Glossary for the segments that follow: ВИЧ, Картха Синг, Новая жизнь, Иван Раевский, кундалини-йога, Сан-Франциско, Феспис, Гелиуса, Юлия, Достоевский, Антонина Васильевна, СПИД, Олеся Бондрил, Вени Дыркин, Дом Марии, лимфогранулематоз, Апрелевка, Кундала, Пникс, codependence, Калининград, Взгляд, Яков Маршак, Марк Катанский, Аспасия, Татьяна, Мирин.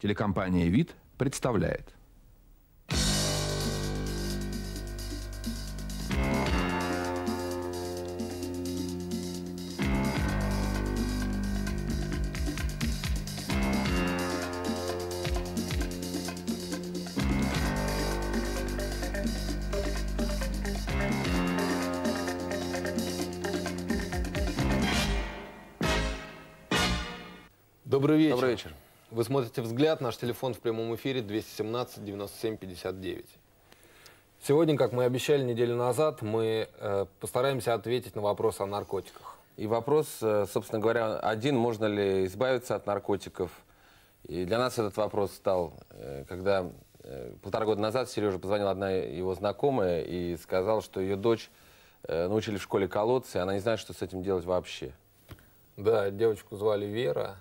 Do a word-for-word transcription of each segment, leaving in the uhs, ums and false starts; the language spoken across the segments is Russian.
Телекомпания ВИД представляет. Добрый вечер. Добрый вечер. Вы смотрите «Взгляд». Наш телефон в прямом эфире двести семнадцать девяносто семь пятьдесят девять. Сегодня, как мы обещали неделю назад, мы э, постараемся ответить на вопрос о наркотиках. И вопрос, собственно говоря, один: можно ли избавиться от наркотиков? И для нас этот вопрос стал, когда э, полтора года назад Сережа позвонил одна его знакомая и сказал, что ее дочь э, научили в школе колоться, и она не знает, что с этим делать вообще. Да, девочку звали Вера.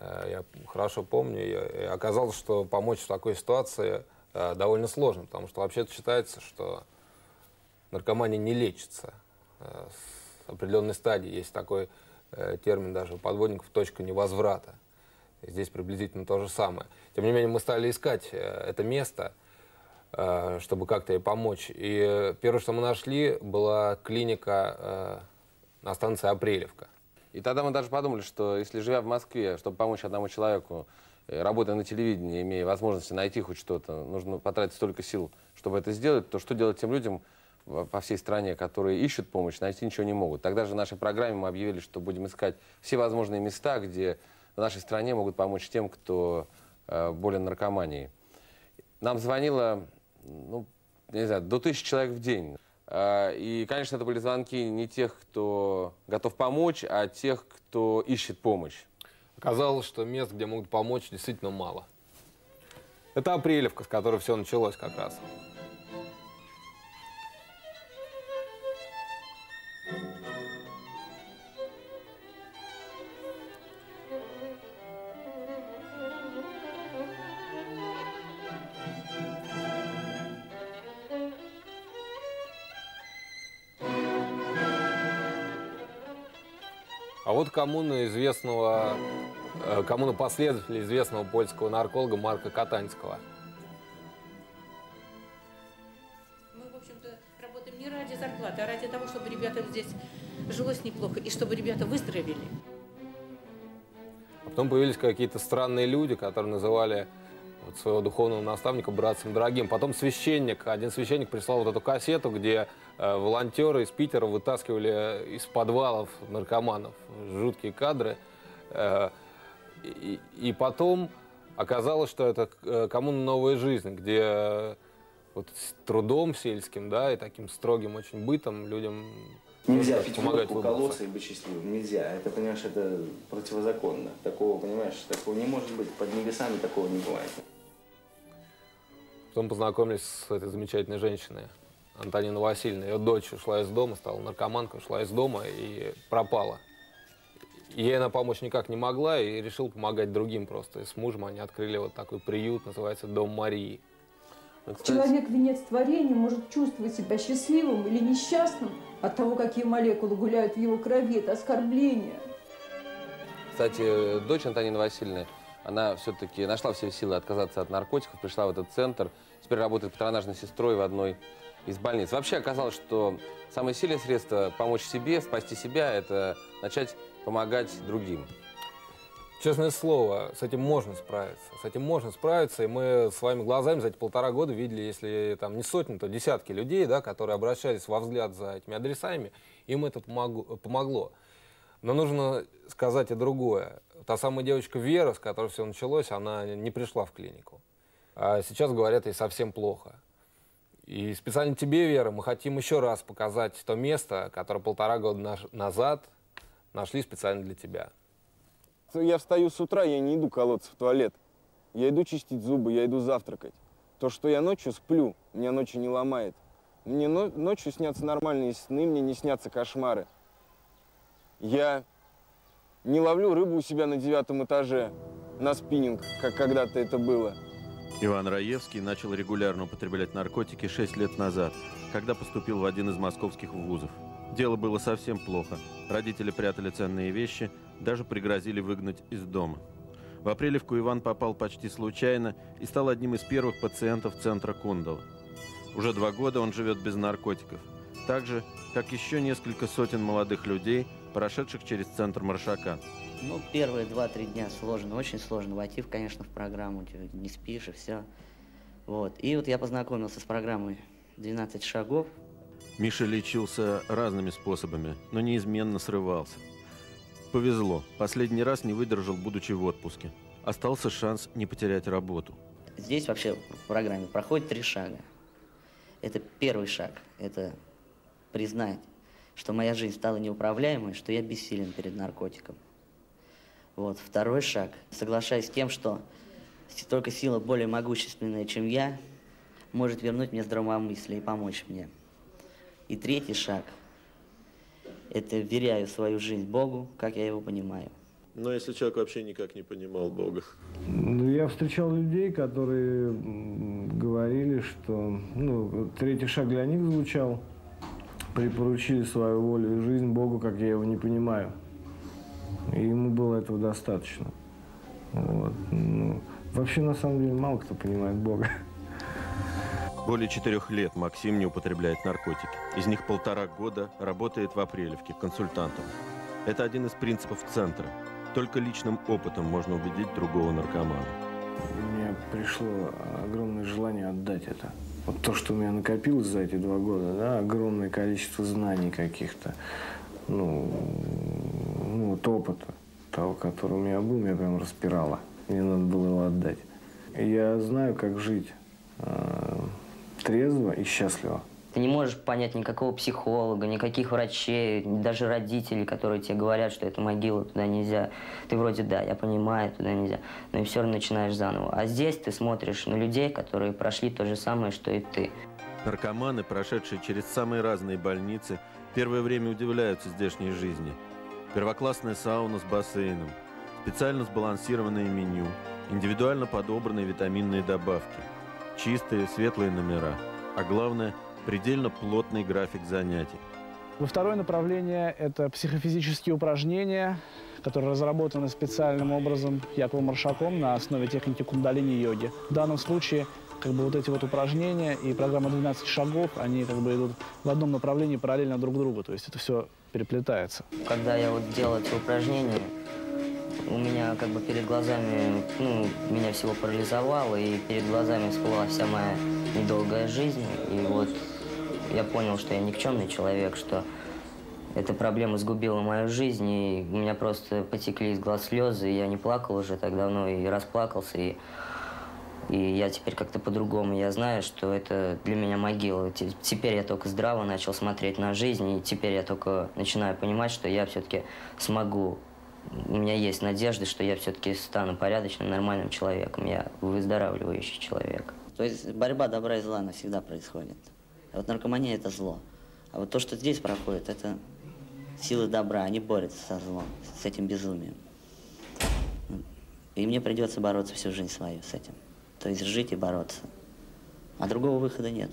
Я хорошо помню, и оказалось, что помочь в такой ситуации довольно сложно, потому что вообще-то считается, что наркомания не лечится. С определенной стадии есть такой термин даже у подводников — точка невозврата. Здесь приблизительно то же самое. Тем не менее, мы стали искать это место, чтобы как-то ей помочь. И первое, что мы нашли, была клиника на станции Апрелевка. И тогда мы даже подумали, что если, живя в Москве, чтобы помочь одному человеку, работая на телевидении, имея возможность найти хоть что-то, нужно потратить столько сил, чтобы это сделать, то что делать тем людям по всей стране, которые ищут помощь, найти ничего не могут? Тогда же в нашей программе мы объявили, что будем искать все возможные места, где в нашей стране могут помочь тем, кто болен наркоманией. Нам звонило, ну, не знаю, до тысячи человек в день. И, конечно, это были звонки не тех, кто готов помочь, а тех, кто ищет помощь. Оказалось, что мест, где могут помочь, действительно мало. Это Апрелевка, с которой все началось как раз. А вот коммуна известного, э, коммуна последователя известного польского нарколога Марка Катанского. Мы, в общем-то, работаем не ради зарплаты, а ради того, чтобы ребятам здесь жилось неплохо и чтобы ребята выздоровели. А потом появились какие-то странные люди, которые называли вот своего духовного наставника братцем дорогим. Потом священник, один священник прислал вот эту кассету, где э, волонтеры из Питера вытаскивали из подвалов наркоманов. Жуткие кадры. Э, и, и потом оказалось, что это коммуна «Новая жизнь», где э, вот с трудом сельским, да, и таким строгим очень бытом людям нельзя пить водку, колоться и быть счастливым. Нельзя. Это, понимаешь, это противозаконно. Такого, понимаешь, такого не может быть. Под небесами такого не бывает. Потом познакомились с этой замечательной женщиной, Антониной Васильевной. Ее дочь ушла из дома, стала наркоманкой, ушла из дома и пропала. Ей она помочь никак не могла и решила помогать другим просто. И с мужем они открыли вот такой приют, называется «Дом Марии». Кстати, человек, венец творения, может чувствовать себя счастливым или несчастным от того, какие молекулы гуляют в его крови. Это оскорбление. Кстати, дочь Антонины Васильевны, она все-таки нашла все силы отказаться от наркотиков, пришла в этот центр, теперь работает патронажной сестрой в одной из больниц. Вообще оказалось, что самое сильное средство помочь себе, спасти себя, это начать помогать другим. Честное слово, с этим можно справиться. С этим можно справиться, и мы своими глазами за эти полтора года видели, если там не сотни, то десятки людей, да, которые обращались во «Взгляд» за этими адресами, им это помогло. Но нужно сказать и другое. Та самая девочка Вера, с которой все началось, она не пришла в клинику. А сейчас, говорят, ей совсем плохо. И специально тебе, Вера, мы хотим еще раз показать то место, которое полтора года назад нашли специально для тебя. Я встаю с утра, я не иду колоться в туалет. Я иду чистить зубы, я иду завтракать. То, что я ночью сплю, меня ночью не ломает. Мне ночью снятся нормальные сны, мне не снятся кошмары. Я не ловлю рыбу у себя на девятом этаже на спиннинг, как когда-то это было. Иван Раевский начал регулярно употреблять наркотики шесть лет назад, когда поступил в один из московских вузов. Дело было совсем плохо. Родители прятали ценные вещи, даже пригрозили выгнать из дома. В Апрелевку Иван попал почти случайно и стал одним из первых пациентов центра Кундала. Уже два года он живет без наркотиков, так же, как еще несколько сотен молодых людей, прошедших через центр Маршака. Ну, первые два-три дня сложно, очень сложно войти, конечно, в программу, не спишь и все. Вот. И вот я познакомился с программой «двенадцать шагов». Миша лечился разными способами, но неизменно срывался. Повезло. Последний раз не выдержал, будучи в отпуске. Остался шанс не потерять работу. Здесь вообще в программе проходит три шага. Это первый шаг. Это признать, что моя жизнь стала неуправляемой, что я бессилен перед наркотиком. Вот. Второй шаг. Соглашаясь с тем, что только сила более могущественная, чем я, может вернуть мне здравомыслие и помочь мне. И третий шаг – это веряю свою жизнь Богу, как я его понимаю. Но если человек вообще никак не понимал Бога? Я встречал людей, которые говорили, что… Ну, третий шаг для них звучал. Припоручили свою волю и жизнь Богу, как я его не понимаю. И ему было этого достаточно. Вот. Ну, вообще, на самом деле, мало кто понимает Бога. Более четырех лет Максим не употребляет наркотики. Из них полтора года работает в Апрелевке консультантом. Это один из принципов центра. Только личным опытом можно убедить другого наркомана. Мне пришло огромное желание отдать это. Вот то, что у меня накопилось за эти два года, да, огромное количество знаний каких-то, ну, ну, вот опыта того, который у меня был, меня прям распирало. Мне надо было его отдать. Я знаю, как жить трезво и счастливо. Ты не можешь понять никакого психолога, никаких врачей, даже родителей, которые тебе говорят, что это могила, туда нельзя. Ты вроде, да, я понимаю, туда нельзя, но и все равно начинаешь заново. А здесь ты смотришь на людей, которые прошли то же самое, что и ты. Наркоманы, прошедшие через самые разные больницы, первое время удивляются здешней жизни. Первоклассная сауна с бассейном, специально сбалансированное меню, индивидуально подобранные витаминные добавки, чистые, светлые номера, а главное, предельно плотный график занятий. Ну, второе направление – это психофизические упражнения, которые разработаны специальным образом Яковом Маршаком на основе техники кундалини-йоги. В данном случае как бы вот эти вот упражнения и программа двенадцать шагов, они как бы идут в одном направлении параллельно друг другу, то есть это все переплетается. Когда я вот делаю эти упражнения, у меня как бы перед глазами, ну, меня всего парализовало, и перед глазами всплыла вся моя недолгая жизнь. И вот я понял, что я никчемный человек, что эта проблема сгубила мою жизнь, и у меня просто потекли из глаз слезы, и я не плакал уже так давно, и расплакался, и, и я теперь как-то по-другому. Я знаю, что это для меня могила. Теперь я только здраво начал смотреть на жизнь, и теперь я только начинаю понимать, что я все-таки смогу. У меня есть надежда, что я все-таки стану порядочным, нормальным человеком. Я выздоравливающий человек. То есть борьба добра и зла навсегда происходит. А вот наркомания – это зло. А вот то, что здесь проходит, это силы добра. Они борются со злом, с этим безумием. И мне придется бороться всю жизнь свою с этим. То есть жить и бороться. А другого выхода нет.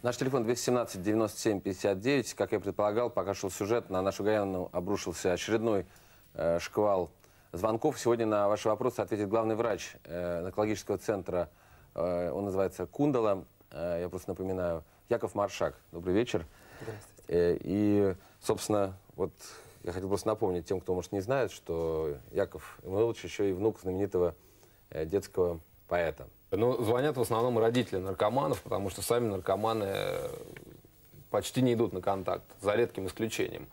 Наш телефон двести семнадцать девяносто семь пятьдесят девять. Как я предполагал, пока шел сюжет, на нашу Гаяну обрушился очередной э, шквал звонков. Сегодня на ваши вопросы ответит главный врач э, наркологического центра. Э, он называется Кундала. Э, я просто напоминаю. Яков Маршак. Добрый вечер. Здравствуйте. Э, и, собственно, вот я хотел просто напомнить тем, кто, может, не знает, что Яков Эммануилович еще и внук знаменитого э, детского поэта. Ну, звонят в основном родители наркоманов, потому что сами наркоманы почти не идут на контакт, за редким исключением.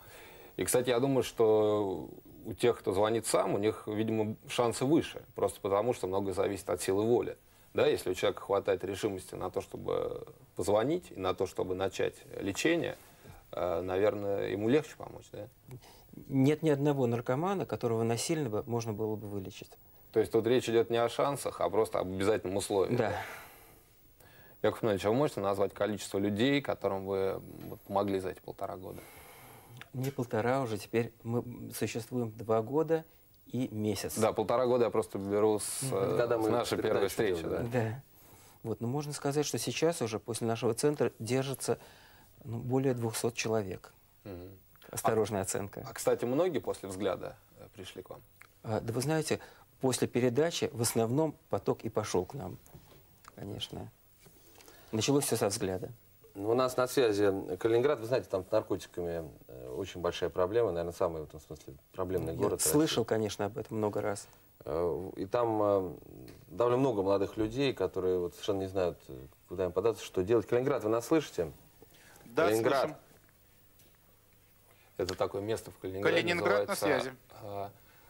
И, кстати, я думаю, что у тех, кто звонит сам, у них, видимо, шансы выше, просто потому что многое зависит от силы воли. Да, если у человека хватает решимости на то, чтобы позвонить, и на то, чтобы начать лечение, наверное, ему легче помочь, да? Нет ни одного наркомана, которого насильно бы можно было бы вылечить. То есть тут речь идет не о шансах, а просто об обязательном условии. Да. Яков Маршак, а вы можете назвать количество людей, которым вы помогли за эти полтора года? Не полтора уже, теперь мы существуем два года и месяц. Да, полтора года я просто беру с, когда мы с нашей первой встречи. Да. Да. Вот, но можно сказать, что сейчас уже после нашего центра держится ну, более двухсот человек. Угу. осторожная а, оценка. А, кстати, многие после «Взгляда» пришли к вам? А, да вы знаете, после передачи в основном поток и пошел к нам, конечно. Началось все со «Взгляда». У нас на связи Калининград, вы знаете, там с наркотиками очень большая проблема, наверное, самый в этом смысле проблемный город. Я слышал, России. Конечно, об этом много раз. И там довольно много молодых людей, которые вот совершенно не знают, куда им податься, что делать. Калининград, вы нас слышите? Да, Калининград. Слышим. Это такое место в Калининграде. Калининград на связи.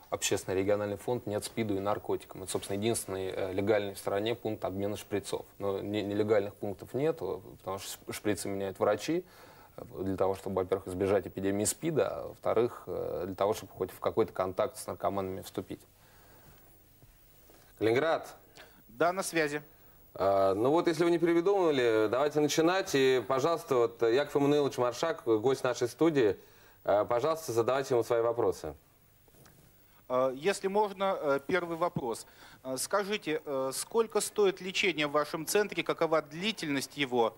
Общественный региональный фонд «Нет спиду и наркотикам». Это, собственно, единственный легальный в стране пункт обмена шприцов. Но нелегальных пунктов нет, потому что шприцы меняют врачи для того, чтобы, во-первых, избежать эпидемии СПИДа, а, во-вторых, для того, чтобы хоть в какой-то контакт с наркоманами вступить. Калининград. Да, на связи. А, ну вот, если вы не передумали, давайте начинать. И, пожалуйста, вот Яков Маршак Маршак, гость нашей студии, пожалуйста, задавайте ему свои вопросы. Если можно, первый вопрос. Скажите, сколько стоит лечение в вашем центре, какова длительность его?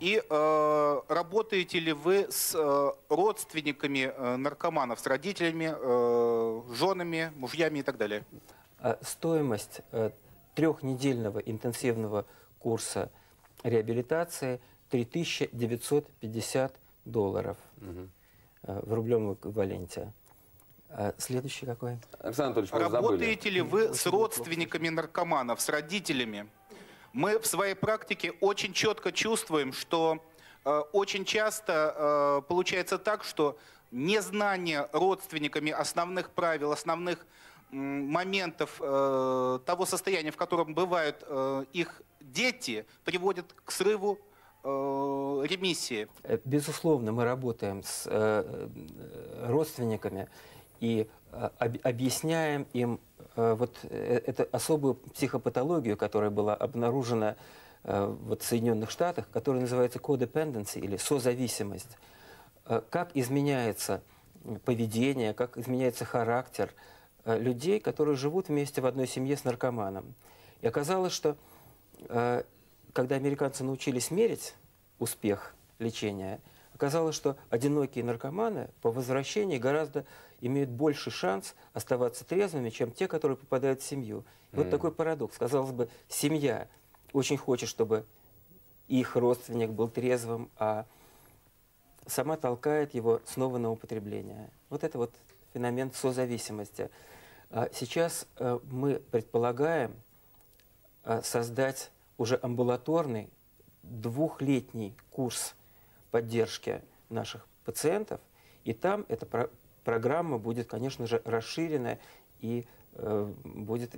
И э, работаете ли вы с э, родственниками э, наркоманов, с родителями, э, женами, мужьями и так далее? Стоимость э, трехнедельного интенсивного курса реабилитации три тысячи девятьсот пятьдесят долларов угу. э, в рублевом эквиваленте. Следующий какой? Александр Анатольевич, работаете забыли. ли вы с родственниками наркоманов, с родителями? Мы в своей практике очень четко чувствуем, что э, очень часто э, получается так, что незнание родственниками основных правил, основных э, моментов э, того состояния, в котором бывают э, их дети, приводит к срыву э, ремиссии. Безусловно, мы работаем с э, родственниками. И об, объясняем им э, вот э, эту особую психопатологию, которая была обнаружена э, вот в Соединенных Штатах, которая называется codependence или созависимость. Э, как изменяется поведение, как изменяется характер э, людей, которые живут вместе в одной семье с наркоманом. И оказалось, что э, когда американцы научились мерить успех лечения, оказалось, что одинокие наркоманы по возвращении гораздо имеют больше шанс оставаться трезвыми, чем те, которые попадают в семью. И mm. вот такой парадокс. Казалось бы, семья очень хочет, чтобы их родственник был трезвым, а сама толкает его снова на употребление. Вот это вот феномен созависимости. Сейчас мы предполагаем создать уже амбулаторный двухлетний курс поддержки наших пациентов, и там эта про программа будет, конечно же, расширена и э, будет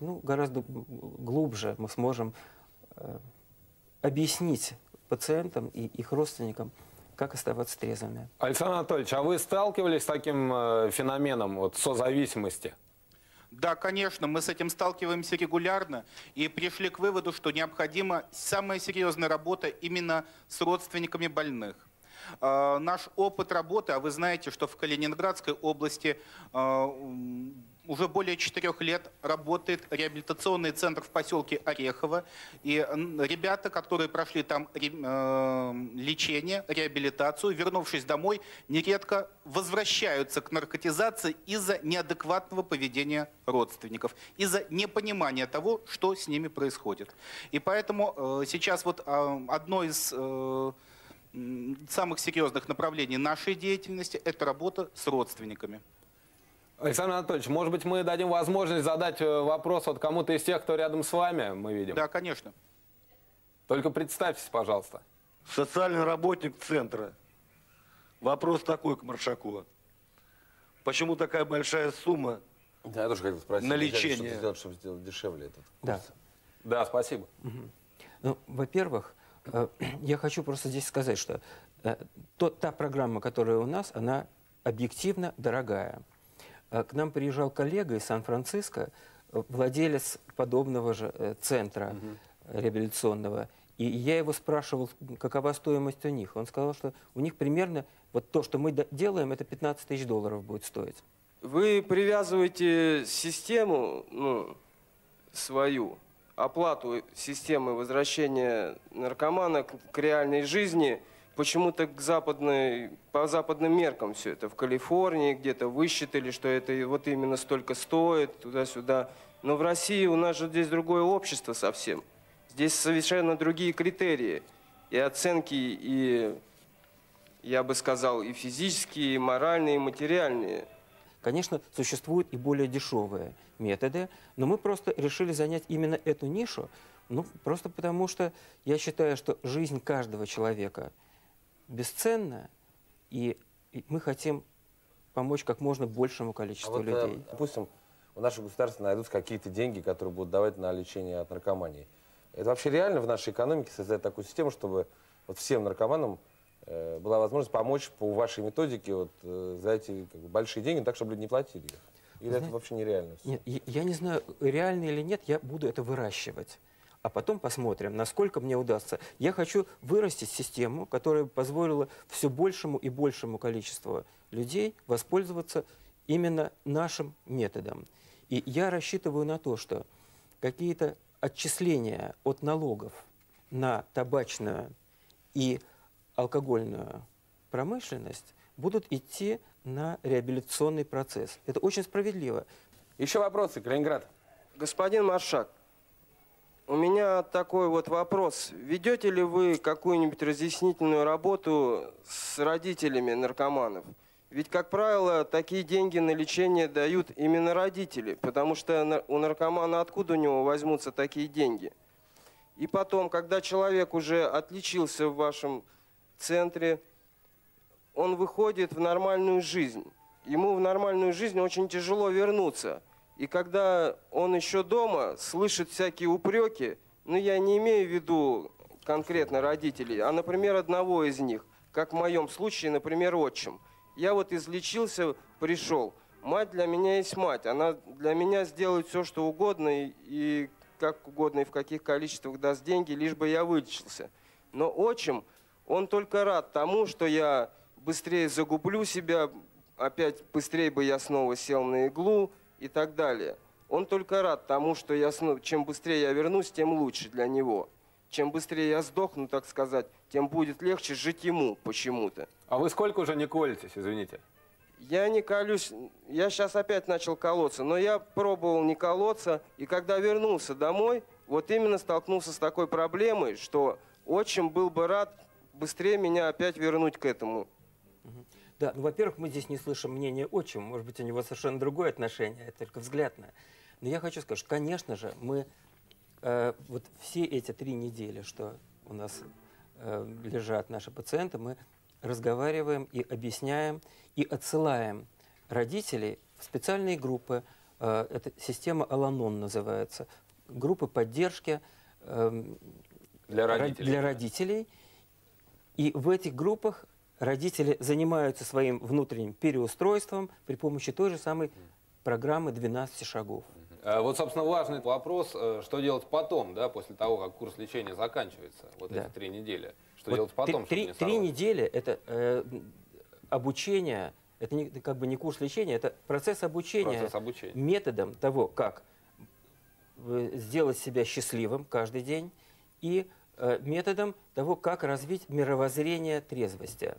ну, гораздо глубже. Мы сможем э, объяснить пациентам и их родственникам, как оставаться трезвыми. Александр Анатольевич, а вы сталкивались с таким э, феноменом вот, созависимости? Да, конечно, мы с этим сталкиваемся регулярно и пришли к выводу, что необходима самая серьезная работа именно с родственниками больных. Э, наш опыт работы, а вы знаете, что в Калининградской области э, уже более четырех лет работает реабилитационный центр в поселке Орехово. И ребята, которые прошли там ре, э, лечение, реабилитацию, вернувшись домой, нередко возвращаются к наркотизации из-за неадекватного поведения родственников, из-за непонимания того, что с ними происходит. И поэтому э, сейчас вот э, одно из... Э, самых серьезных направлений нашей деятельности – это работа с родственниками. Александр Анатольевич, может быть, мы дадим возможность задать вопрос вот кому-то из тех, кто рядом с вами, мы видим? Да, конечно. Только представьтесь, пожалуйста. Социальный работник центра. Вопрос такой к Маршаку. Почему такая большая сумма да, я тоже хотел спросить, на лечение? Что-то сделать, чтобы сделать дешевле этот курс. Да, да, спасибо. Угу. Ну, во-первых, я хочу просто здесь сказать, что та программа, которая у нас, она объективно дорогая. К нам приезжал коллега из Сан-Франциско, владелец подобного же центра реабилитационного. И я его спрашивал, какова стоимость у них. Он сказал, что у них примерно вот то, что мы делаем, это пятнадцать тысяч долларов будет стоить. Вы привязываете систему, ну, свою, оплату системы возвращения наркомана к реальной жизни, почему-то к западной, по западным меркам все это. В Калифорнии где-то высчитали, что это вот именно столько стоит, туда-сюда. Но в России у нас же здесь другое общество совсем. Здесь совершенно другие критерии и оценки, и, я бы сказал, и физические, и моральные, и материальные. Конечно, существуют и более дешевые методы, но мы просто решили занять именно эту нишу, ну, просто потому что я считаю, что жизнь каждого человека бесценна, и мы хотим помочь как можно большему количеству а вот, людей. Допустим, у нашего государства найдутся какие-то деньги, которые будут давать на лечение от наркомании. Это вообще реально в нашей экономике создать такую систему, чтобы вот всем наркоманам была возможность помочь по вашей методике вот, за эти как бы, большие деньги, так, чтобы люди не платили их? Или знаете, это вообще нереально? Нет, я, я не знаю, реально или нет, я буду это выращивать. А потом посмотрим, насколько мне удастся. Я хочу вырастить систему, которая позволила все большему и большему количеству людей воспользоваться именно нашим методом. И я рассчитываю на то, что какие-то отчисления от налогов на табачную и алкогольную промышленность будут идти на реабилитационный процесс. Это очень справедливо. Еще вопросы, Калининград. Господин Маршак, у меня такой вот вопрос. Ведете ли вы какую-нибудь разъяснительную работу с родителями наркоманов? Ведь, как правило, такие деньги на лечение дают именно родители, потому что у наркомана откуда у него возьмутся такие деньги? И потом, когда человек уже отличился в вашем центре, он выходит в нормальную жизнь. Ему в нормальную жизнь очень тяжело вернуться. И когда он еще дома, слышит всякие упреки, ну, я не имею в виду конкретно родителей, а, например, одного из них, как в моем случае, например, отчим. Я вот излечился, пришел. Мать для меня есть мать. Она для меня сделает все, что угодно, и, и как угодно, и в каких количествах даст деньги, лишь бы я вылечился. Но отчим, он только рад тому, что я быстрее загублю себя, опять быстрее бы я снова сел на иглу и так далее. Он только рад тому, что я снова, чем быстрее я вернусь, тем лучше для него. Чем быстрее я сдохну, так сказать, тем будет легче жить ему почему-то. А вы сколько уже не колетесь, извините? Я не колюсь, я сейчас опять начал колоться, но я пробовал не колоться, и когда вернулся домой, вот именно столкнулся с такой проблемой, что отчим был бы рад быстрее меня опять вернуть к этому. Да, ну, во-первых, мы здесь не слышим мнения отчима, может быть, у него совершенно другое отношение, только взгляд на. Но я хочу сказать, что, конечно же, мы э, вот все эти три недели, что у нас э, лежат наши пациенты, мы разговариваем и объясняем, и отсылаем родителей в специальные группы. Э, это система Аланон называется. Группы поддержки э, для родителей. Для родителей. И в этих группах родители занимаются своим внутренним переустройством при помощи той же самой программы двенадцати шагов. Вот, собственно, важный вопрос, что делать потом, да, после того, как курс лечения заканчивается, вот да. эти три недели. Что вот делать потом? Три, чтобы не три недели – это э, обучение, это не, как бы не курс лечения, это процесс обучения, процесс обучения методом того, как сделать себя счастливым каждый день и методом того, как развить мировоззрение трезвости.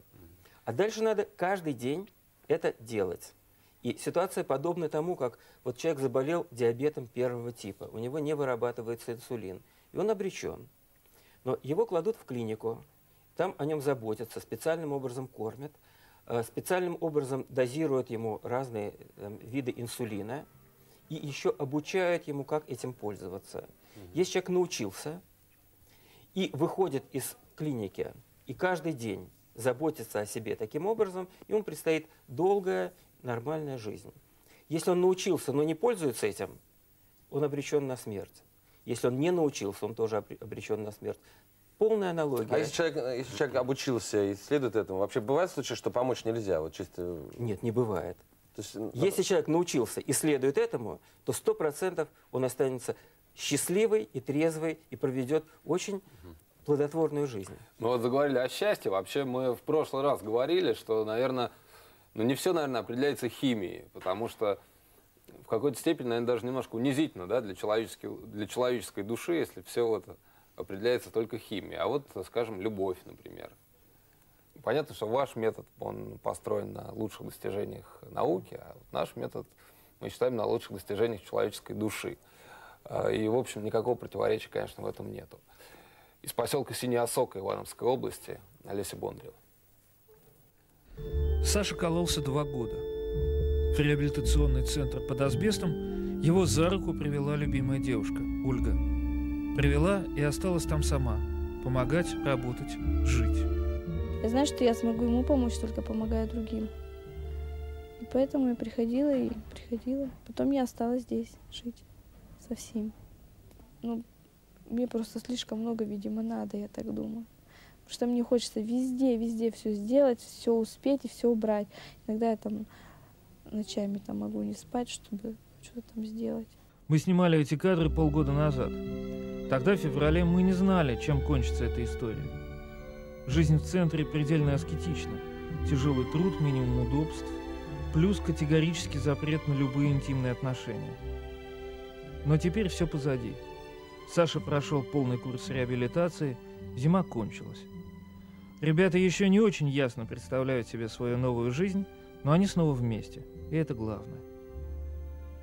А дальше надо каждый день это делать. И ситуация подобна тому, как вот человек заболел диабетом первого типа, у него не вырабатывается инсулин, и он обречен. Но его кладут в клинику, там о нем заботятся, специальным образом кормят, специальным образом дозируют ему разные там, виды инсулина и еще обучают ему, как этим пользоваться. Если человек научился, и выходит из клиники, и каждый день заботится о себе таким образом, ему предстоит долгая, нормальная жизнь. Если он научился, но не пользуется этим, он обречен на смерть. Если он не научился, он тоже обречен на смерть. Полная аналогия. А если человек, если человек обучился и следует этому, вообще бывает случаи, что помочь нельзя? Вот чисто... Нет, не бывает. То есть... Если человек научился и следует этому, то сто процентов он останется счастливый и трезвый, и проведет очень плодотворную жизнь. Мы вот заговорили о счастье. Вообще мы в прошлый раз говорили, что, наверное, ну не все, наверное, определяется химией, потому что в какой-то степени, наверное, даже немножко унизительно, да, для человеческой, для человеческой души, если все вот определяется только химией. А вот, скажем, любовь, например. понятно, что ваш метод, он построен на лучших достижениях науки, а вот наш метод мы считаем на лучших достижениях человеческой души. И, в общем, никакого противоречия, конечно, в этом нету. Из поселка Синеосока Ивановской области Олеся Бондрил. Саша кололся два года. В реабилитационный центр под асбестом его за руку привела любимая девушка, Ольга. Привела и осталась там сама. Помогать, работать, жить. Я знаю, что я смогу ему помочь, только помогая другим. И поэтому я приходила и приходила. Потом я осталась здесь жить со всеми. Ну, мне просто слишком много, видимо, надо, я так думаю. Потому что мне хочется везде, везде все сделать, все успеть и все убрать. Иногда я там ночами там могу не спать, чтобы что-то там сделать. Мы снимали эти кадры полгода назад. Тогда, в феврале, мы не знали, чем кончится эта история. Жизнь в центре предельно аскетична. Тяжелый труд, минимум удобств, плюс категорический запрет на любые интимные отношения. Но теперь все позади. Саша прошел полный курс реабилитации, зима кончилась. Ребята еще не очень ясно представляют себе свою новую жизнь, но они снова вместе, и это главное.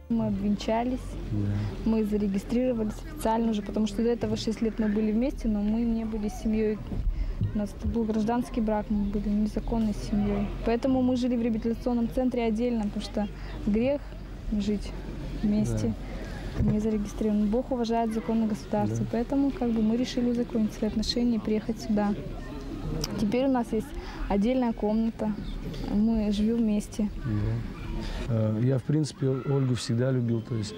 Мы обвенчались, yeah. мы зарегистрировались официально уже, потому что до этого шесть лет мы были вместе, но мы не были семьей. У нас был гражданский брак, мы были незаконной семьей. Поэтому мы жили в реабилитационном центре отдельно, потому что грех жить вместе. Yeah. Не зарегистрирован. Бог уважает законы государства, да. Поэтому как бы мы решили узаконить свои отношения и приехать сюда. Теперь у нас есть отдельная комната, мы живем вместе. Да. Я, в принципе, Ольгу всегда любил, то есть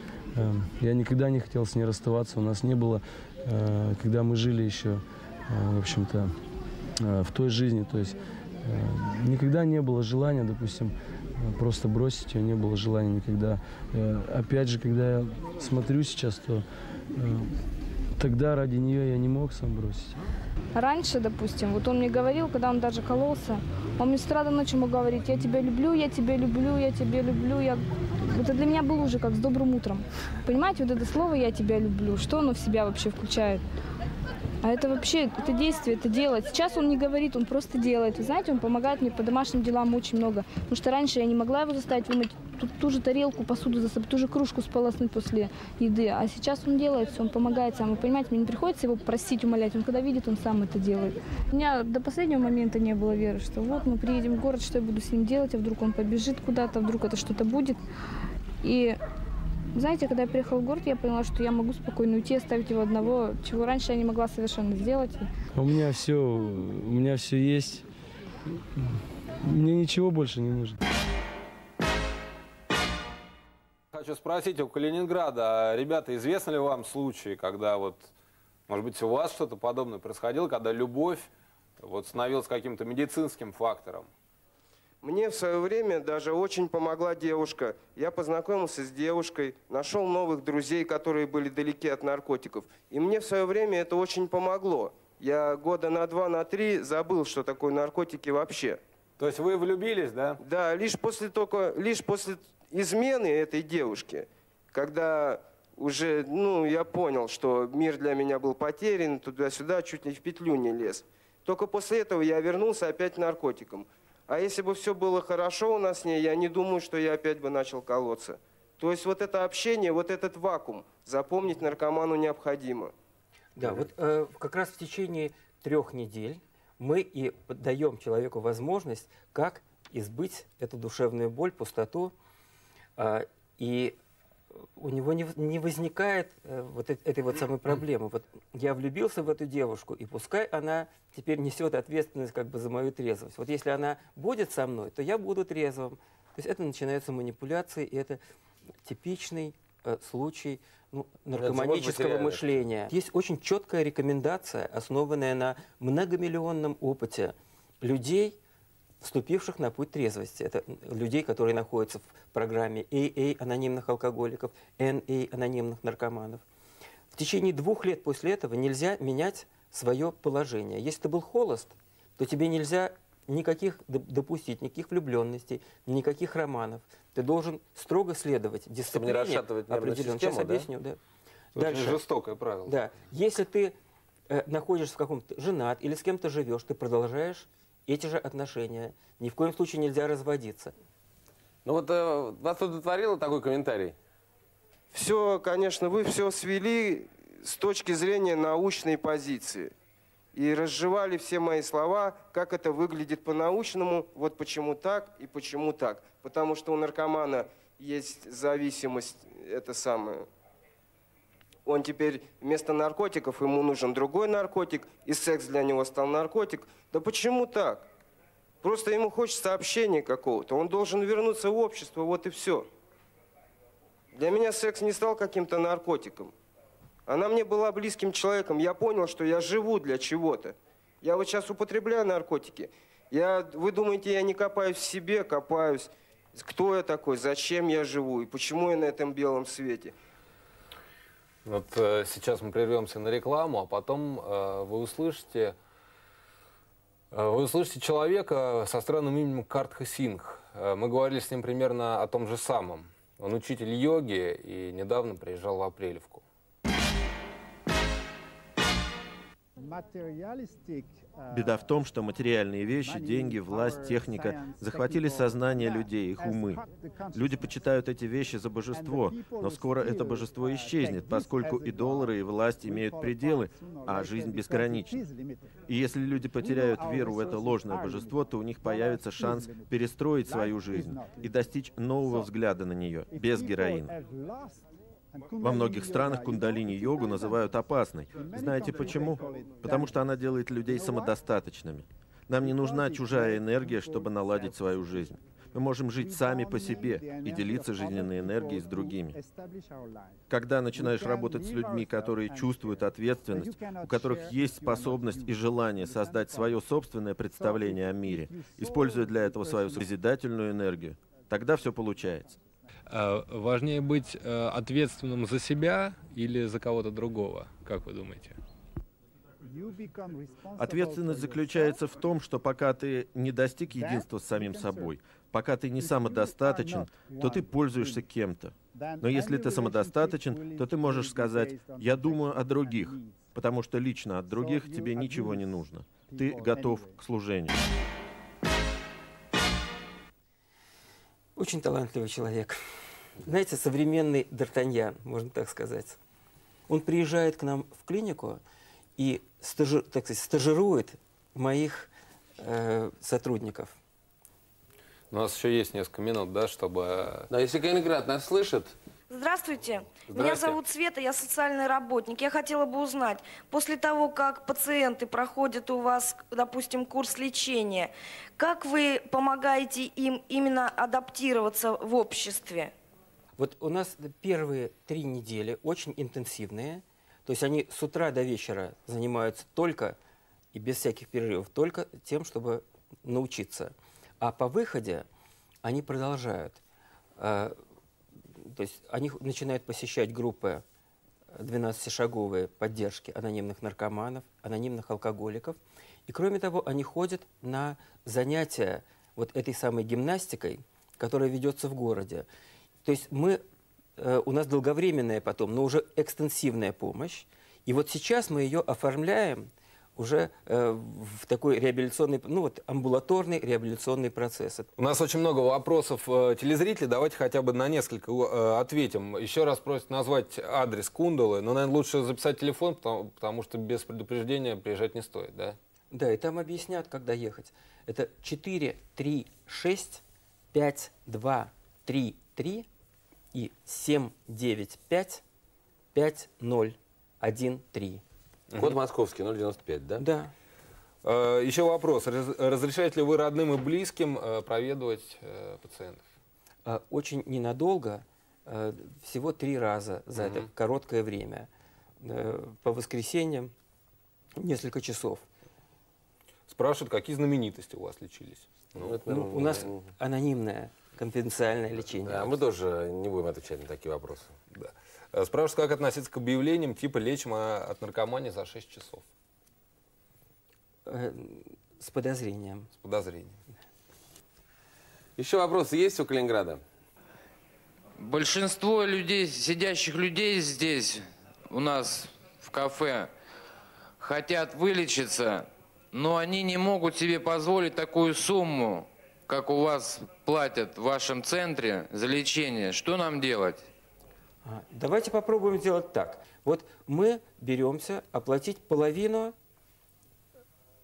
я никогда не хотел с ней расставаться, у нас не было, когда мы жили еще, в общем-то, в той жизни, то есть никогда не было желания, допустим, просто бросить ее, не было желания никогда. Опять же, когда я смотрю сейчас, то тогда ради нее я не мог сам бросить. Раньше, допустим, вот он мне говорил, когда он даже кололся, он мне с утра до ночи мог говорить: я тебя люблю, я тебя люблю, я тебя люблю. Я... Это для меня было уже как с добрым утром. Понимаете, вот это слово «я тебя люблю», что оно в себя вообще включает? А это вообще, это действие, это делать. Сейчас он не говорит, он просто делает. Вы знаете, он помогает мне по домашним делам очень много. Потому что раньше я не могла его заставить вымыть ту, ту же тарелку, посуду засыпать, ту же кружку сполоснуть после еды. А сейчас он делает все, он помогает сам. Вы понимаете, мне не приходится его просить, умолять. Он когда видит, он сам это делает. У меня до последнего момента не было веры, что вот мы приедем в город, что я буду с ним делать, а вдруг он побежит куда-то, вдруг это что-то будет. И... Знаете, когда я приехала в город, я поняла, что я могу спокойно уйти, оставить его одного, чего раньше я не могла совершенно сделать. У меня все, у меня все есть. Мне ничего больше не нужно. Хочу спросить у Калининграда, ребята, известны ли вам случаи, когда вот, может быть, у вас что-то подобное происходило, когда любовь вот становилась каким-то медицинским фактором? Мне в свое время даже очень помогла девушка. Я познакомился с девушкой, нашел новых друзей, которые были далеки от наркотиков. И мне в свое время это очень помогло. Я года на два, на три забыл, что такое наркотики вообще. То есть вы влюбились, да? Да, лишь после, только, лишь после измены этой девушки, когда уже, ну, я понял, что мир для меня был потерян, туда-сюда, чуть не в петлю не лез. Только после этого я вернулся опять к наркотикам. А если бы все было хорошо у нас с ней, я не думаю, что я опять бы начал колоться. То есть вот это общение, вот этот вакуум, запомнить наркоману необходимо. Да, вот э, как раз в течение трех недель мы и даем человеку возможность, как избыть эту душевную боль, пустоту. Э, и у него не, не возникает э, вот этой вот самой проблемы. Вот я влюбился в эту девушку, и пускай она теперь несет ответственность как бы за мою трезвость. Вот если она будет со мной, то я буду трезвым. То есть это начинаются манипуляции, и это типичный э, случай ну, наркоманического мышления. Есть очень четкая рекомендация, основанная на многомиллионном опыте людей, вступивших на путь трезвости. Это людей, которые находятся в программе эй эй анонимных алкоголиков, эн эй анонимных наркоманов. В течение двух лет после этого нельзя менять свое положение. Если ты был холост, то тебе нельзя никаких допустить, никаких влюбленностей, никаких романов. Ты должен строго следовать дисциплине. Чтобы не расшатывать нервную систему, сейчас объясню, да. да. Дальше. Жестокое правило. Да. Если ты э, находишься в каком-то, женат или с кем-то живешь, ты продолжаешь эти же отношения. Ни в коем случае нельзя разводиться. Ну вот э, вас удовлетворило такой комментарий? Все, конечно, вы все свели с точки зрения научной позиции. И разжевали все мои слова, как это выглядит по-научному, вот почему так и почему так. Потому что у наркомана есть зависимость, это самое. Он теперь вместо наркотиков, ему нужен другой наркотик, и секс для него стал наркотик. Да почему так? Просто ему хочется общения какого-то, он должен вернуться в общество, вот и все. Для меня секс не стал каким-то наркотиком. Она мне была близким человеком. Я понял, что я живу для чего-то. Я вот сейчас употребляю наркотики. Я, вы думаете, я не копаюсь в себе, копаюсь. Кто я такой, зачем я живу и почему я на этом белом свете? Вот э, сейчас мы прервемся на рекламу, а потом э, вы услышите... Э, вы услышите человека со странным именем Картха Синг. Э, мы говорили с ним примерно о том же самом. Он учитель йоги и недавно приезжал в Апрелевку. Беда в том, что материальные вещи, деньги, власть, техника захватили сознание людей, их умы. Люди почитают эти вещи за божество, но скоро это божество исчезнет, поскольку и доллары, и власть имеют пределы, а жизнь безгранична. И если люди потеряют веру в это ложное божество, то у них появится шанс перестроить свою жизнь и достичь нового взгляда на нее, без героина. Во многих странах кундалини-йогу называют опасной. Знаете почему? Потому что она делает людей самодостаточными. Нам не нужна чужая энергия, чтобы наладить свою жизнь. Мы можем жить сами по себе и делиться жизненной энергией с другими. Когда начинаешь работать с людьми, которые чувствуют ответственность, у которых есть способность и желание создать свое собственное представление о мире, используя для этого свою созидательную энергию, тогда все получается. Важнее быть ответственным за себя или за кого-то другого, как вы думаете? Ответственность заключается в том, что пока ты не достиг единства с самим собой, пока ты не самодостаточен, то ты пользуешься кем-то. Но если ты самодостаточен, то ты можешь сказать «я думаю о других», потому что лично от других тебе ничего не нужно. Ты готов к служению. Очень талантливый человек. Знаете, современный Д'Артаньян, можно так сказать. Он приезжает к нам в клинику и стажи, так сказать, стажирует моих э, сотрудников. У нас еще есть несколько минут, да, чтобы... Да, если Калининград нас слышит... Здравствуйте. Здравствуйте. Меня зовут Света, я социальный работник. Я хотела бы узнать, после того, как пациенты проходят у вас, допустим, курс лечения, как вы помогаете им именно адаптироваться в обществе? Вот у нас первые три недели очень интенсивные. То есть они с утра до вечера занимаются только и без всяких перерывов, только тем, чтобы научиться. А по выходе они продолжают. То есть они начинают посещать группы двенадцатишаговые поддержки анонимных наркоманов, анонимных алкоголиков. И кроме того, они ходят на занятия вот этой самой гимнастикой, которая ведется в городе. То есть мы, э, у нас долговременная потом, но уже экстенсивная помощь. И вот сейчас мы ее оформляем уже э, в такой реабилитационный, ну вот, амбулаторный реабилитационный процесс. У нас очень много вопросов э, телезрителей, давайте хотя бы на несколько э, ответим. Еще раз просят назвать адрес Кундалы, но, наверное, лучше записать телефон, потому, потому что без предупреждения приезжать не стоит, да? Да, и там объяснят, когда ехать. Это четыре три шесть пять два три три и семь девять пять пять ноль один три. Код московский, ноль девяносто пять, да? Да. Еще вопрос. Разрешаете ли вы родным и близким проведывать пациентов? Очень ненадолго, всего три раза за угу. это короткое время. По воскресеньям несколько часов. Спрашивают, какие знаменитости у вас лечились? Ну, это, ну, у нас анонимное, конфиденциальное лечение. Да, мы тоже не будем отвечать на такие вопросы. Да. Спрашивают, как относиться к объявлениям типа «лечим от наркомании за шесть часов». С подозрением. С подозрением. Еще вопросы есть у Калининграда? Большинство людей, сидящих людей здесь у нас в кафе хотят вылечиться, но они не могут себе позволить такую сумму, как у вас платят в вашем центре за лечение. Что нам делать? Давайте попробуем сделать так. Вот мы беремся оплатить половину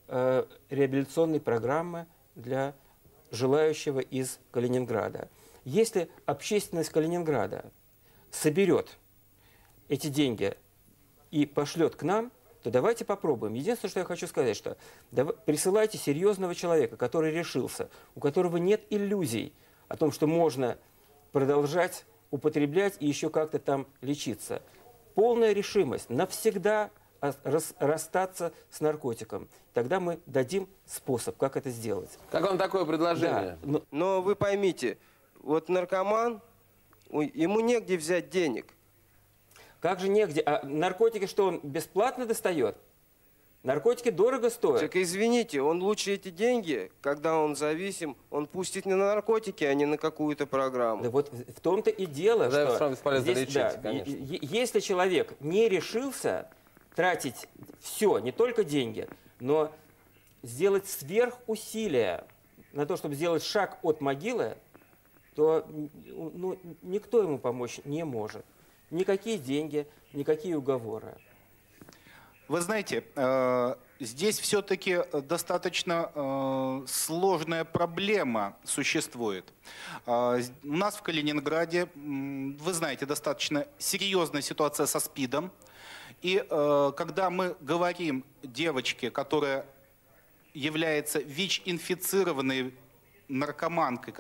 э, реабилитационной программы для желающего из Калининграда. Если общественность Калининграда соберет эти деньги и пошлет к нам, то давайте попробуем. Единственное, что я хочу сказать, что присылайте серьезного человека, который решился, у которого нет иллюзий о том, что можно продолжать употреблять и еще как-то там лечиться. Полная решимость навсегда расстаться с наркотиком. Тогда мы дадим способ, как это сделать. Как вам такое предложение? Да, но... но вы поймите, вот наркоман, ему негде взять денег. Как же негде? А наркотики что, он бесплатно достает? Наркотики дорого стоят. Так извините, он лучше эти деньги, когда он зависим, он пустит не на наркотики, а не на какую-то программу. Да вот в том-то и дело, да, что здесь, лечить, да, конечно. Если человек не решился тратить все, не только деньги, но сделать сверхусилия на то, чтобы сделать шаг от могилы, то ну, никто ему помочь не может. Никакие деньги, никакие уговоры. Вы знаете, здесь все-таки достаточно сложная проблема существует. У нас в Калининграде, вы знаете, достаточно серьезная ситуация со СПИДом. И когда мы говорим девочке, которая является ВИЧ-инфицированной наркоманкой,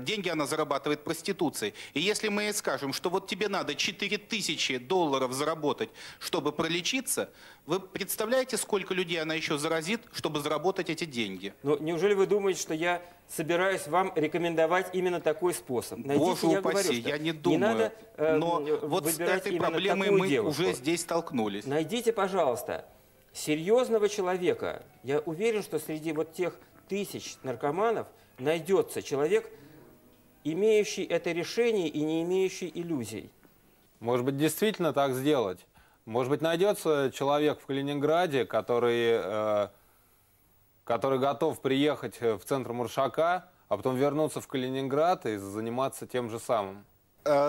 деньги она зарабатывает проституцией. И если мы ей скажем, что вот тебе надо четыре тысячи долларов заработать, чтобы пролечиться, вы представляете, сколько людей она еще заразит, чтобы заработать эти деньги? Ну, неужели вы думаете, что я собираюсь вам рекомендовать именно такой способ? Найдите, Боже я упаси, говорю, я не думаю. Не надо, э, но вот с этой проблемой мы девушку. уже здесь столкнулись. Найдите, пожалуйста, серьезного человека. Я уверен, что среди вот тех тысяч наркоманов найдется человек, имеющий это решение и не имеющий иллюзий. Может быть, действительно так сделать? Может быть, найдется человек в Калининграде, который, э, который готов приехать в центр Маршака, а потом вернуться в Калининград и заниматься тем же самым?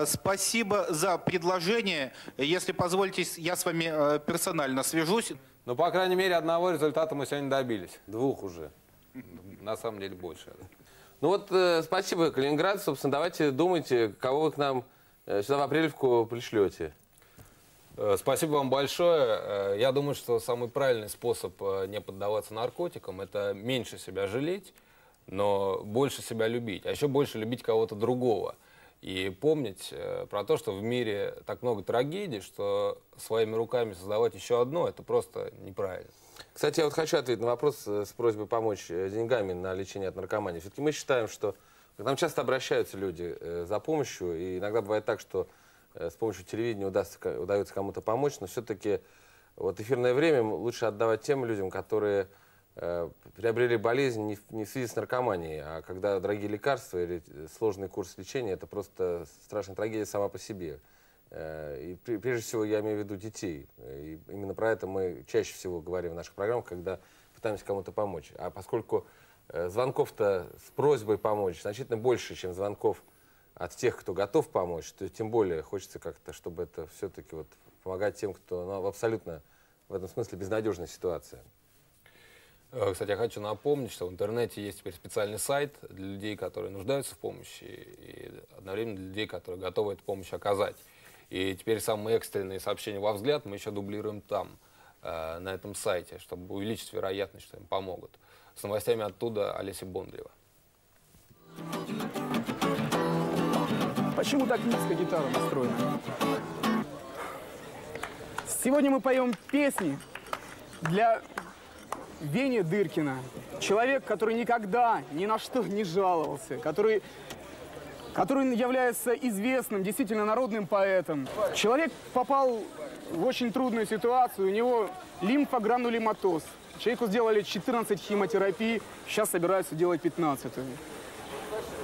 Спасибо за предложение. Если позволите, я с вами персонально свяжусь. Ну, по крайней мере, одного результата мы сегодня добились. Двух уже. На самом деле больше. Ну вот, э, спасибо, Калининград. Собственно, давайте думайте, кого вы к нам э, сюда в Апрелевку пришлете. Э, спасибо вам большое. Э, я думаю, что самый правильный способ э, не поддаваться наркотикам – это меньше себя жалеть, но больше себя любить. А еще больше любить кого-то другого. И помнить э, про то, что в мире так много трагедий, что своими руками создавать еще одно – это просто неправильно. Кстати, я вот хочу ответить на вопрос с просьбой помочь деньгами на лечение от наркомании. Все-таки мы считаем, что к нам часто обращаются люди за помощью, и иногда бывает так, что с помощью телевидения удастся, удается кому-то помочь, но все-таки вот эфирное время лучше отдавать тем людям, которые приобрели болезнь не в связи с наркоманией, а когда дорогие лекарства или сложный курс лечения, это просто страшная трагедия сама по себе. И прежде всего я имею в виду детей. И именно про это мы чаще всего говорим в наших программах, когда пытаемся кому-то помочь. А поскольку звонков-то с просьбой помочь значительно больше, чем звонков от тех, кто готов помочь, то тем более хочется как-то, чтобы это все-таки вот помогать тем, кто ну, в абсолютно в этом смысле безнадежной ситуации. Кстати, я хочу напомнить, что в интернете есть теперь специальный сайт для людей, которые нуждаются в помощи, и одновременно для людей, которые готовы эту помощь оказать. И теперь самые экстренные сообщения во «Взгляд» мы еще дублируем там, э, на этом сайте, чтобы увеличить вероятность, что им помогут. С новостями оттуда Олеся Бондрила. Почему так низко гитара настроена? Сегодня мы поем песни для Вени Дыркина. Человек, который никогда ни на что не жаловался, который... который является известным, действительно народным поэтом. Человек попал в очень трудную ситуацию, у него лимфогранулематоз. Человеку сделали четырнадцать химиотерапий, сейчас собираются делать пятнадцатую.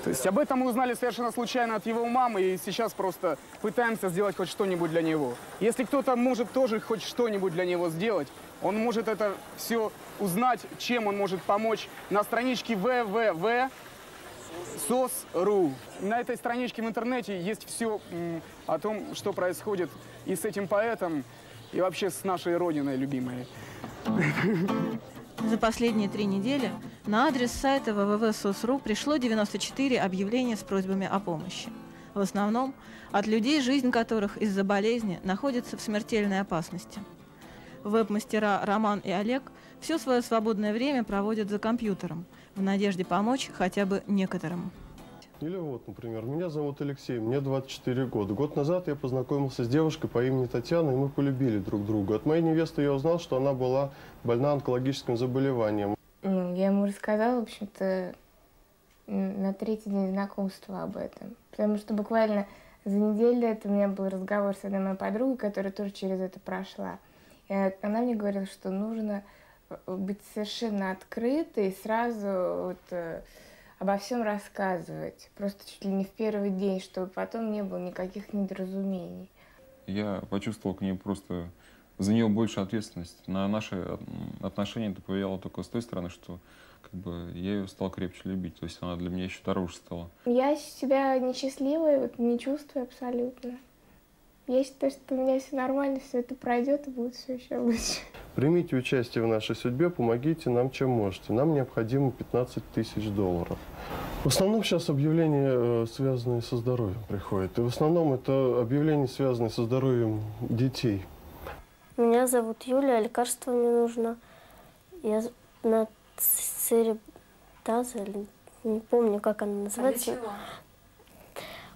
То есть об этом мы узнали совершенно случайно от его мамы, и сейчас просто пытаемся сделать хоть что-нибудь для него. Если кто-то может тоже хоть что-нибудь для него сделать, он может это все узнать, чем он может помочь на страничке вэ вэ вэ точка сос точка ру. На этой страничке в интернете есть все о том, что происходит и с этим поэтом, и вообще с нашей родиной любимой. За последние три недели на адрес сайта вэ вэ вэ точка сос точка ру пришло девяносто четыре объявления с просьбами о помощи. В основном от людей, жизнь которых из-за болезни находится в смертельной опасности. Веб-мастера Роман и Олег все свое свободное время проводят за компьютером в надежде помочь хотя бы некоторым. Или вот, например, меня зовут Алексей, мне двадцать четыре года. Год назад я познакомился с девушкой по имени Татьяна, и мы полюбили друг друга. От моей невесты я узнал, что она была больна онкологическим заболеванием. Я ему рассказала, в общем-то, на третий день знакомства об этом. Потому что буквально за неделю до этого у меня был разговор с одной моей подругой, которая тоже через это прошла. И она мне говорила, что нужно быть совершенно открытой и сразу вот, обо всем рассказывать, просто чуть ли не в первый день, чтобы потом не было никаких недоразумений. Я почувствовал к ней просто, за нее больше ответственность. На наши отношения это повлияло только с той стороны, что как бы, я ее стал крепче любить, то есть она для меня еще дороже стала. Я себя несчастливой вот, не чувствую абсолютно. Я считаю, что у меня все нормально, все это пройдет и будет все еще лучше. Примите участие в нашей судьбе, помогите нам, чем можете. Нам необходимо пятнадцать тысяч долларов. В основном сейчас объявления, связанные со здоровьем, приходят. И в основном это объявления, связанные со здоровьем детей. Меня зовут Юлия, лекарство мне нужно. Я на цереброзу, не помню, как она называется.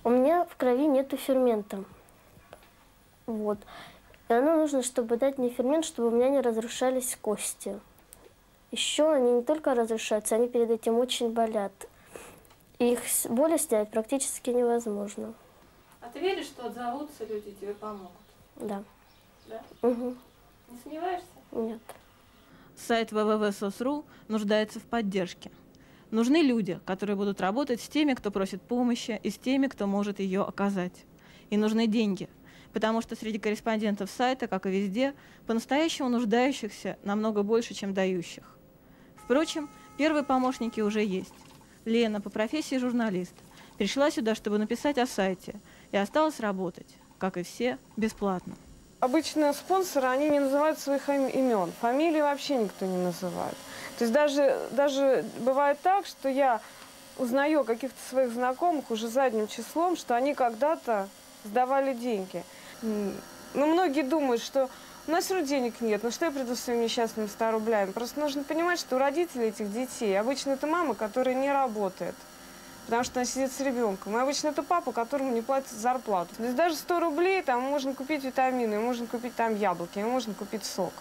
У меня в крови нету фермента. Вот. И оно нужно, чтобы дать мне фермент, чтобы у меня не разрушались кости. Еще они не только разрушаются, они перед этим очень болят. И их боли снять практически невозможно. А ты веришь, что отзовутся люди и тебе помогут? Да. Да? Угу. Не сомневаешься? Нет. Сайт вэ вэ вэ точка сос точка ру нуждается в поддержке. Нужны люди, которые будут работать с теми, кто просит помощи, и с теми, кто может ее оказать. И нужны деньги. Потому что среди корреспондентов сайта, как и везде, по-настоящему нуждающихся намного больше, чем дающих. Впрочем, первые помощники уже есть. Лена, по профессии журналист, пришла сюда, чтобы написать о сайте, и осталась работать, как и все, бесплатно. Обычно спонсоры, они не называют своих имен, фамилии вообще никто не называет. То есть даже, даже бывает так, что я узнаю о каких-то своих знакомых уже задним числом, что они когда-то сдавали деньги. Но многие думают, что у нас вроде денег нет, ну что я приду с своими несчастными ста рублями? Просто нужно понимать, что у родителей этих детей обычно это мама, которая не работает, потому что она сидит с ребенком. И обычно это папа, которому не платят зарплату. То есть даже сто рублей там можно купить витамины, можно купить там яблоки, можно купить сок.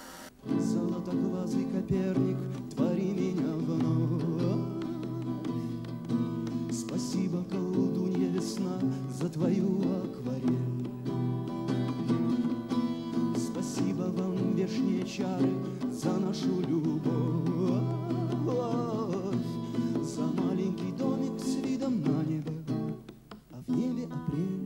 Золотоглазый Коперник, твори меня вновь. Спасибо, колдунья весна, за твою акварель. Спасибо вам, вешние чары, за нашу любовь, за маленький домик с видом на небо, а в небе апрель.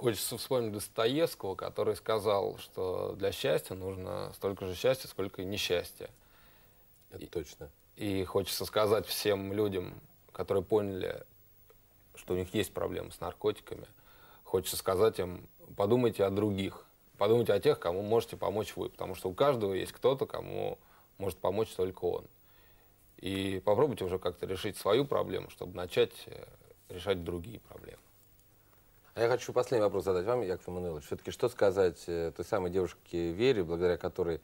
Хочется вспомнить Достоевского, который сказал, что для счастья нужно столько же счастья, сколько и несчастья. Это точно. И, и хочется сказать всем людям, которые поняли, что у них есть проблемы с наркотиками, хочется сказать им, подумайте о других, подумайте о тех, кому можете помочь вы, потому что у каждого есть кто-то, кому может помочь только он. И попробуйте уже как-то решить свою проблему, чтобы начать решать другие проблемы. Я хочу последний вопрос задать вам, Яков Эммануилович. Все-таки что сказать той самой девушке Вере, благодаря которой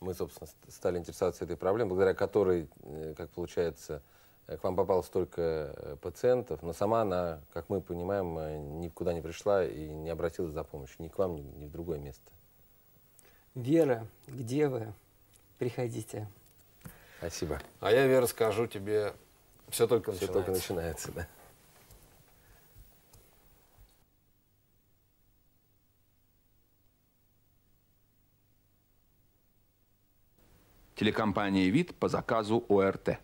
мы, собственно, стали интересоваться этой проблемой, благодаря которой, как получается, к вам попало столько пациентов, но сама она, как мы понимаем, никуда не пришла и не обратилась за помощью ни к вам, ни в другое место. Вера, где вы? Приходите. Спасибо. А я, Вера, скажу тебе, все только начинается. Все только начинается, да. Телекомпания ВИД по заказу О Р Т.